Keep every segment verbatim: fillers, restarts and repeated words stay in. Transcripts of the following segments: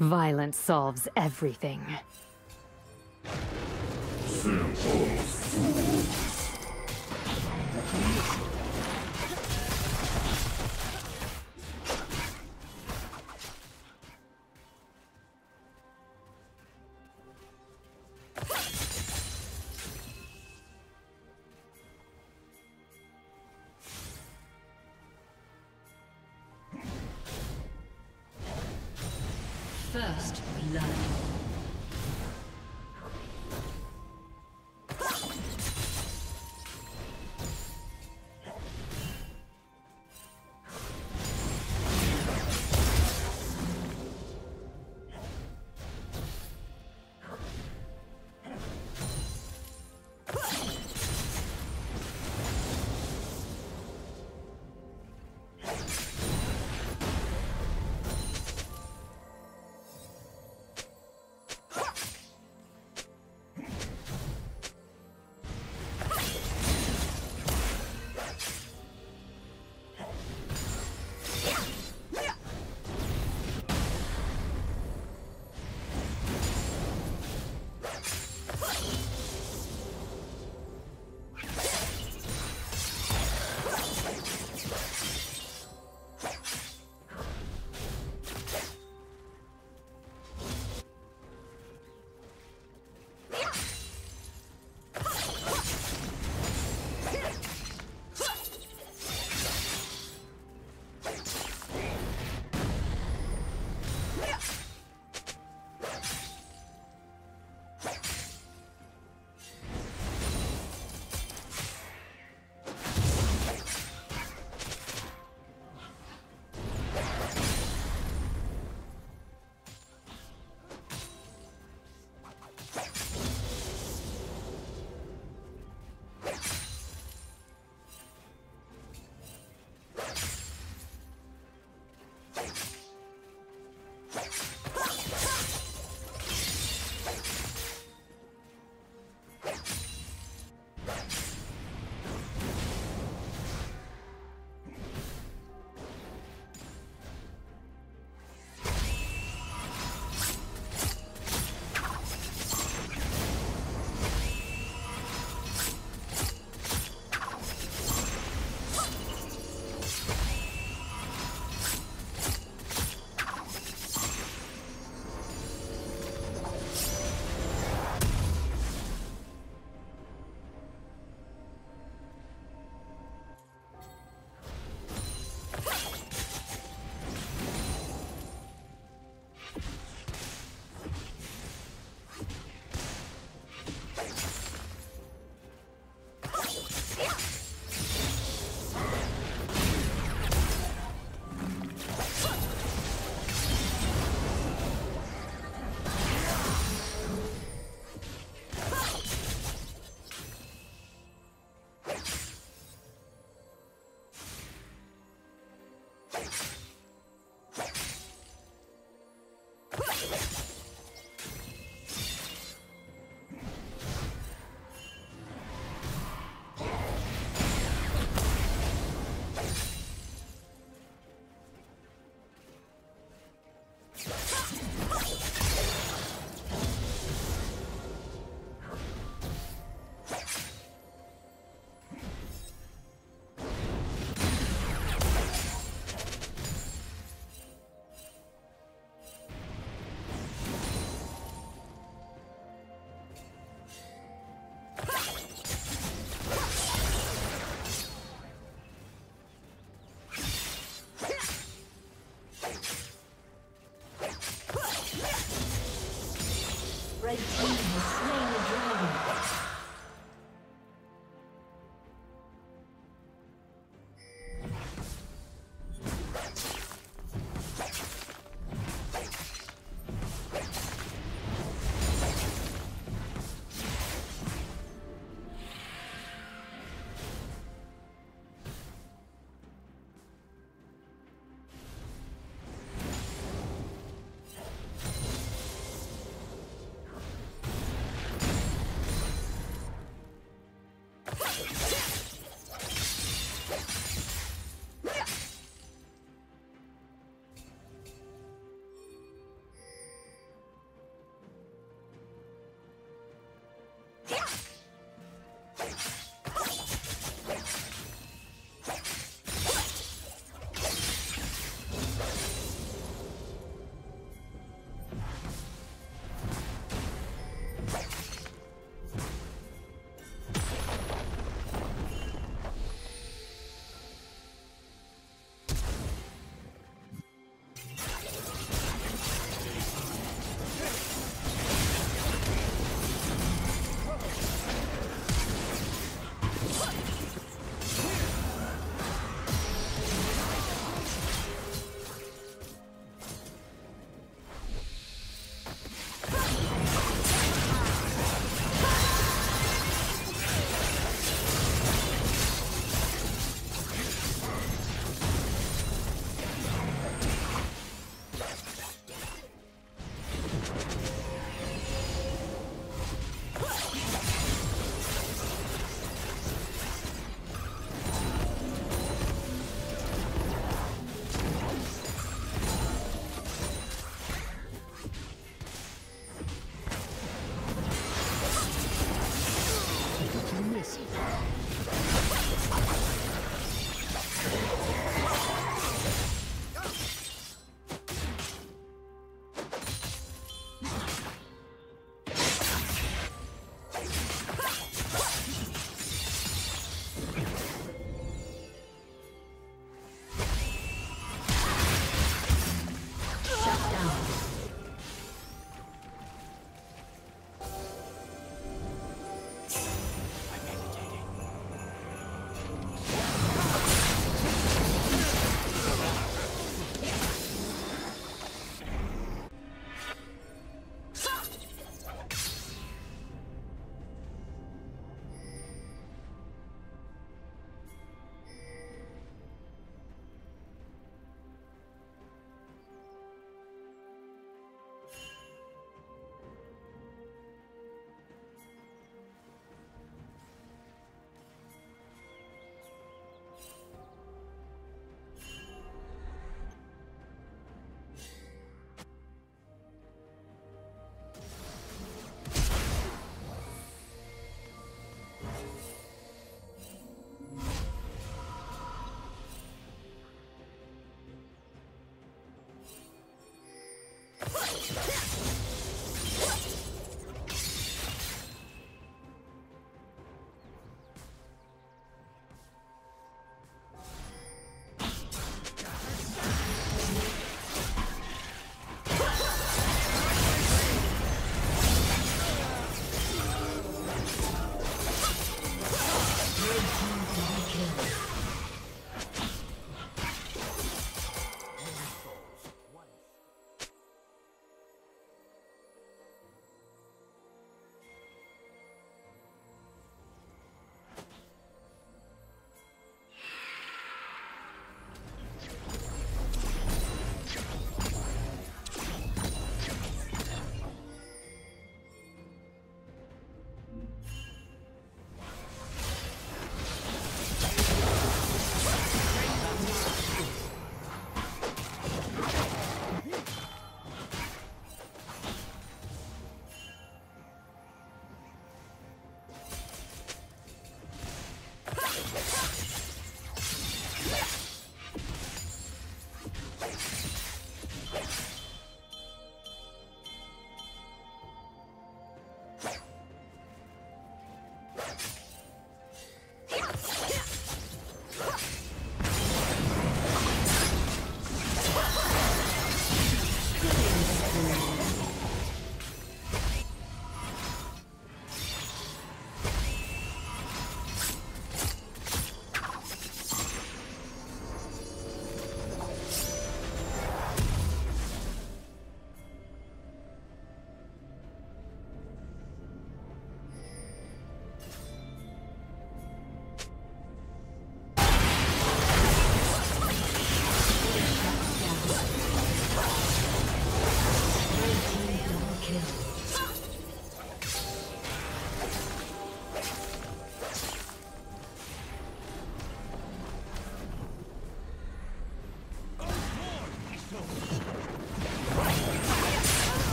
Violence solves everything. Simple fools. First blood.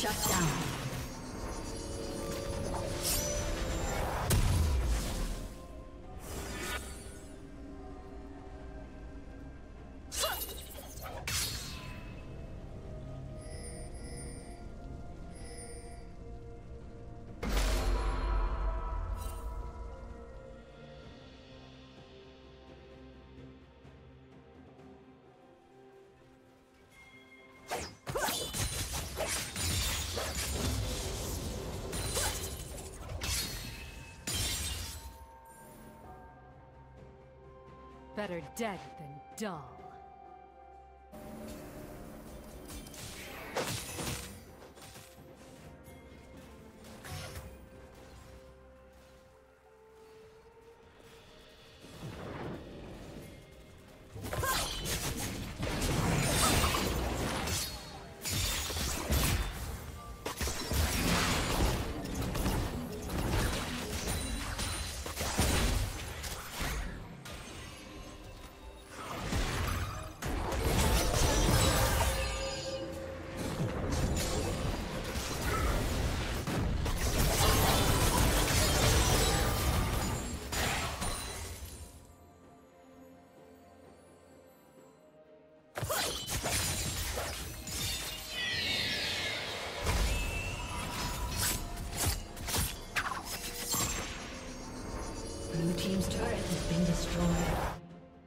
Shut down. Better dead than dull. Blue team's turret has been destroyed.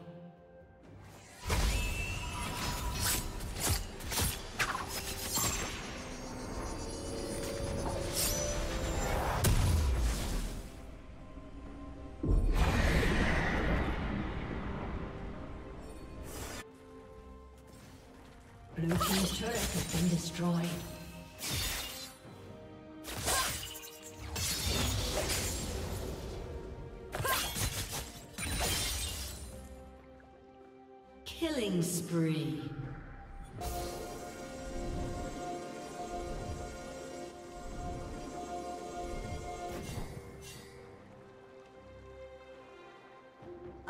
Blue team's turret has been destroyed. Blue team's turret has been destroyed. Killing spree.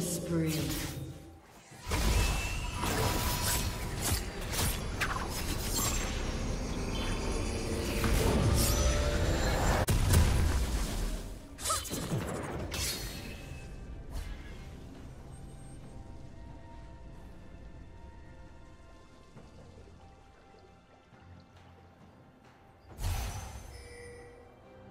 Killing spree.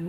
Blue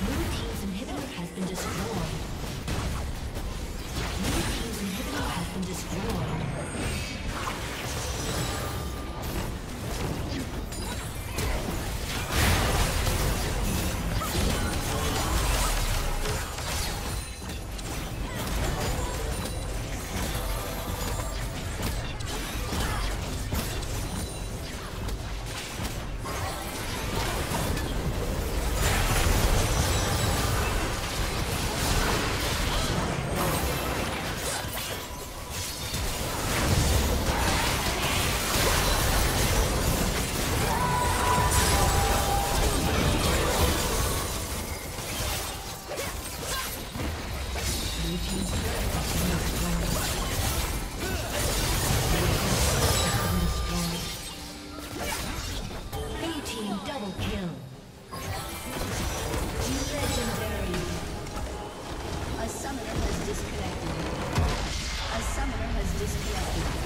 Blue team's inhibitor has been destroyed. Blue team's inhibitor has been destroyed. Disconnected. A summoner has disconnected.